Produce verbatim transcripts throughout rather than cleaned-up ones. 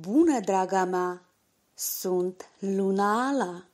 Bună, draga mea! Sunt Lunaala!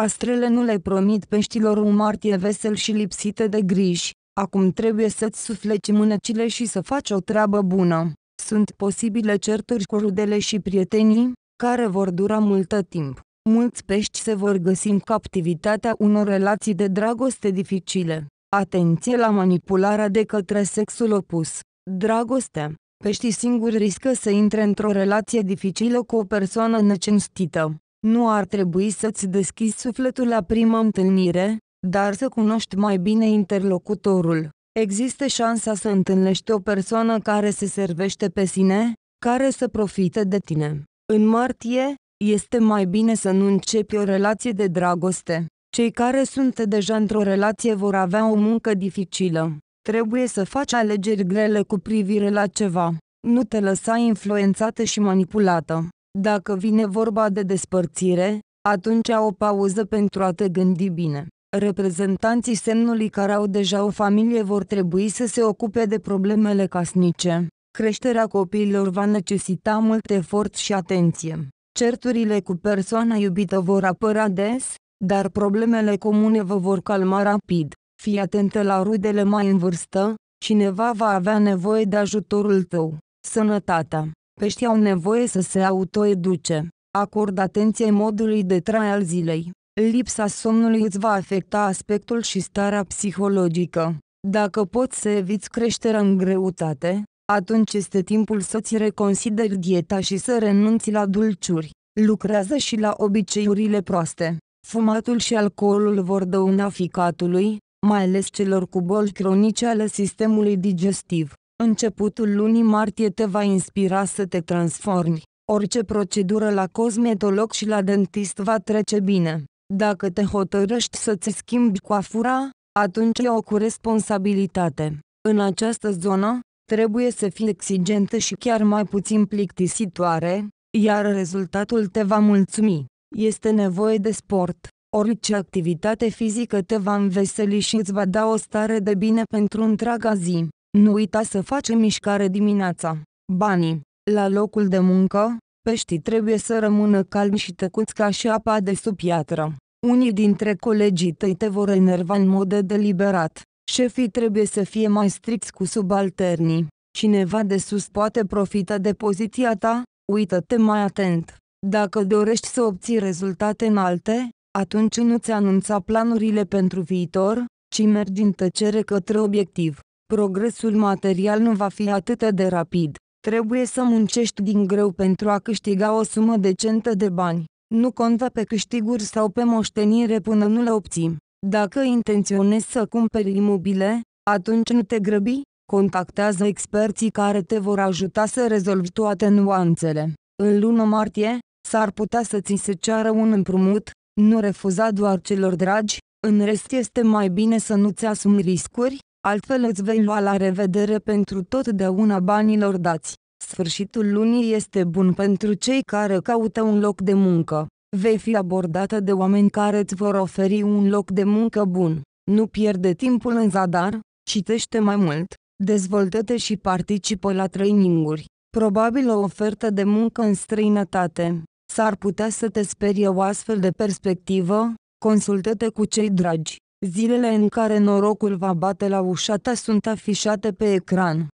Astrele nu le promit peștilor un martie vesel și lipsită de griji. Acum trebuie să-ți sufleci mânecile și să faci o treabă bună. Sunt posibile certuri cu rudele și prietenii, care vor dura multă timp. Mulți pești se vor găsi în captivitatea unor relații de dragoste dificile. Atenție la manipularea de către sexul opus. Dragoste. Peștii singuri riscă să intre într-o relație dificilă cu o persoană necinstită. Nu ar trebui să-ți deschizi sufletul la prima întâlnire, dar să cunoști mai bine interlocutorul. Există șansa să întâlnești o persoană care se servește pe sine, care să profite de tine. În martie, este mai bine să nu începi o relație de dragoste. Cei care sunt deja într-o relație vor avea o muncă dificilă. Trebuie să faci alegeri grele cu privire la ceva. Nu te lăsa influențată și manipulată. Dacă vine vorba de despărțire, atunci o pauză pentru a te gândi bine. Reprezentanții semnului care au deja o familie vor trebui să se ocupe de problemele casnice. Creșterea copiilor va necesita mult efort și atenție. Certurile cu persoana iubită vor apărea des, dar problemele comune vă vor calma rapid. Fii atentă la rudele mai în vârstă, cineva va avea nevoie de ajutorul tău. Sănătatea. Peștii au nevoie să se autoeduce. Acordă atenție modului de trai al zilei. Lipsa somnului îți va afecta aspectul și starea psihologică. Dacă poți să eviți creșterea în greutate, atunci este timpul să-ți reconsideri dieta și să renunți la dulciuri. Lucrează și la obiceiurile proaste. Fumatul și alcoolul vor dăuna ficatului, mai ales celor cu boli cronice ale sistemului digestiv. Începutul lunii martie te va inspira să te transformi. Orice procedură la cosmetolog și la dentist va trece bine. Dacă te hotărăști să-ți schimbi coafura, atunci e o cu responsabilitate. În această zonă, trebuie să fii exigentă și chiar mai puțin plictisitoare, iar rezultatul te va mulțumi. Este nevoie de sport. Orice activitate fizică te va înveseli și îți va da o stare de bine pentru întreaga zi. Nu uita să faci mișcare dimineața. Banii. La locul de muncă, peștii trebuie să rămână calmi și tăcuți ca și apa de sub piatră. Unii dintre colegii tăi te vor enerva în mod deliberat. Șefii trebuie să fie mai stricți cu subalternii. Cineva de sus poate profita de poziția ta, uită-te mai atent. Dacă dorești să obții rezultate înalte, atunci nu-ți anunța planurile pentru viitor, ci mergi în tăcere către obiectiv. Progresul material nu va fi atât de rapid. Trebuie să muncești din greu pentru a câștiga o sumă decentă de bani. Nu conta pe câștiguri sau pe moștenire până nu le obții. Dacă intenționezi să cumperi imobile, atunci nu te grăbi, contactează experții care te vor ajuta să rezolvi toate nuanțele. În luna martie, s-ar putea să ți se ceară un împrumut, nu refuza doar celor dragi, în rest este mai bine să nu-ți asumi riscuri, altfel îți vei lua la revedere pentru totdeauna banilor dați. Sfârșitul lunii este bun pentru cei care caută un loc de muncă. Vei fi abordată de oameni care îți vor oferi un loc de muncă bun. Nu pierde timpul în zadar, citește mai mult, dezvoltă-te și participă la traininguri. Probabil o ofertă de muncă în străinătate. S-ar putea să te sperie o astfel de perspectivă, consultă-te cu cei dragi. Zilele în care norocul va bate la ușa ta sunt afișate pe ecran.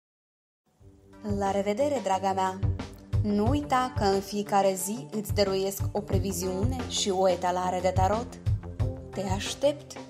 La revedere, draga mea! Nu uita că în fiecare zi îți dăruiesc o previziune și o etalare de tarot. Te aștept!